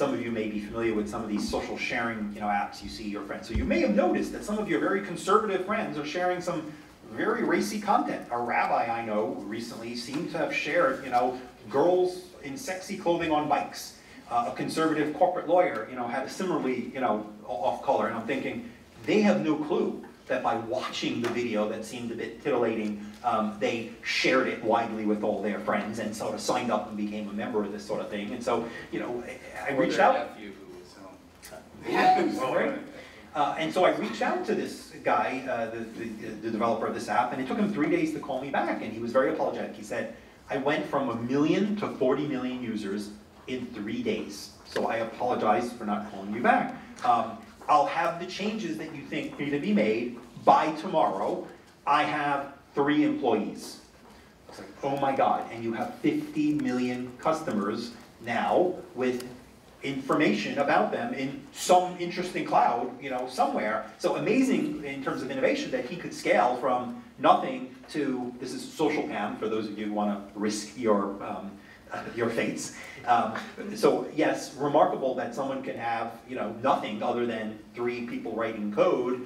Some of you may be familiar with some of these social sharing apps you see your friends. So you may have noticed that some of your very conservative friends are sharing some very racy content. A rabbi I know recently seemed to have shared, girls in sexy clothing on bikes. A conservative corporate lawyer, had a similarly, off color. And I'm thinking, they have no clue that by watching the video that seemed a bit titillating, they shared it widely with all their friends and sort of signed up and became a member of this sort of thing. And so, I reached out. And so I reached out to this guy, the developer of this app, and it took him 3 days to call me back, and he was very apologetic. He said, I went from 1 million to 40 million users in 3 days. So I apologize for not calling you back. I'll have the changes that you think need to be made by tomorrow. I have 3 employees. I was like, oh my God, and you have 50 million customers now with information about them in some interesting cloud, somewhere. So amazing in terms of innovation that he could scale from nothing to, this is SocialCam, for those of you who want to risk your fates. So yes, remarkable that someone can have nothing other than 3 people writing code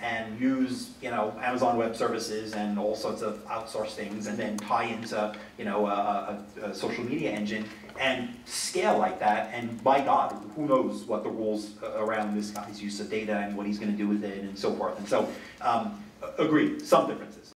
and use Amazon Web Services and all sorts of outsourced things, and then tie into a social media engine and scale like that. And by God, who knows what the rules around this guy's use of data and what he's going to do with it and so forth. And so, agreed, some differences.